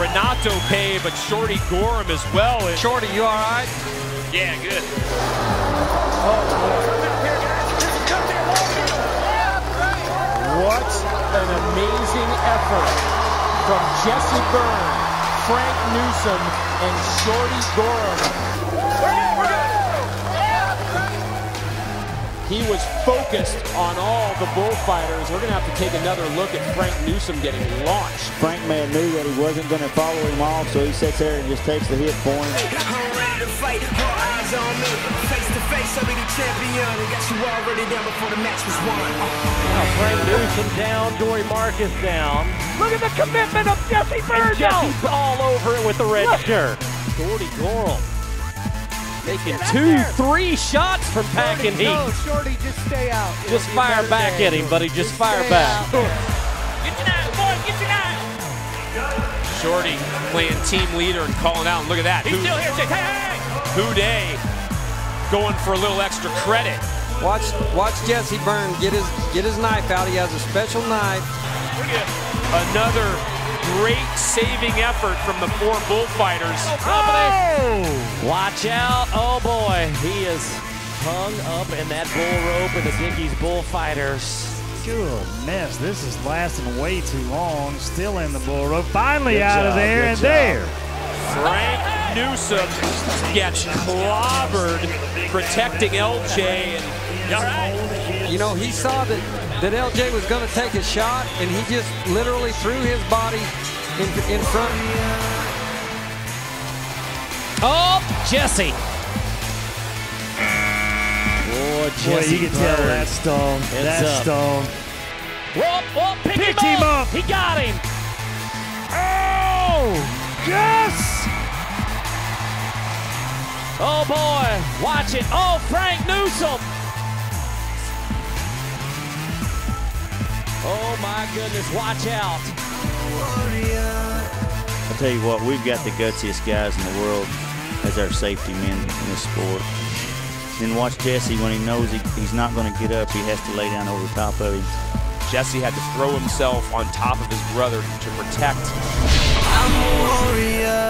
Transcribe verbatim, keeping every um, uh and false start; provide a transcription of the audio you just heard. Renato pay, but Shorty Gorham as well. And Shorty, you all right? Yeah, good. Oh, what an amazing effort from Jesse Byrne, Frank Newsom, and Shorty Gorham. He was focused on all the bullfighters. We're going to have to take another look at Frank Newsom getting launched. Frank man knew that he wasn't going to follow him off, so he sits there and just takes the hit for him. To fight, all eyes on me, face to face, I'll be the champion, and got you already down before the match was won. Now Frank Newsom down, Dory Marcus down. Look at the commitment of Jesse Byrne. Jesse's all over it with the red Look. shirt. Shorty Gorham taking two, there. three shots from Packing Heat. No, Shorty, just stay out. It'll just fire back day. at him, buddy, just, just fire back. Out. Get your knife, boy, get your knife. Shorty playing team leader and calling out, and look at that. He's Who? still here, Jake. Hey! Boudet going for a little extra credit. Watch, watch Jesse Byrne get his get his knife out. He has a special knife. Another great saving effort from the four bullfighters. Oh! Watch out! Oh boy, he is hung up in that bull rope with the Dickies bullfighters. Goodness, this is lasting way too long. Still in the bull rope. Finally good out job, of there and job. there. Frank Newsom gets clobbered protecting L J. And you know, he saw that, that L J was going to take a shot, and he just literally threw his body in, in front. Oh, Jesse. Oh, Jesse. Boy, you can tell that stone. That stone. Whoa, whoa, pick, pick him, him up. up. He got him. Oh, yes. Oh boy, watch it. Oh, Frank Newsom. Oh my goodness, watch out. I'll tell you what, we've got the gutsiest guys in the world as our safety men in this sport. Then watch Jesse when he knows he, he's not going to get up, he has to lay down over the top of him. Jesse had to throw himself on top of his brother to protect. I'm a warrior.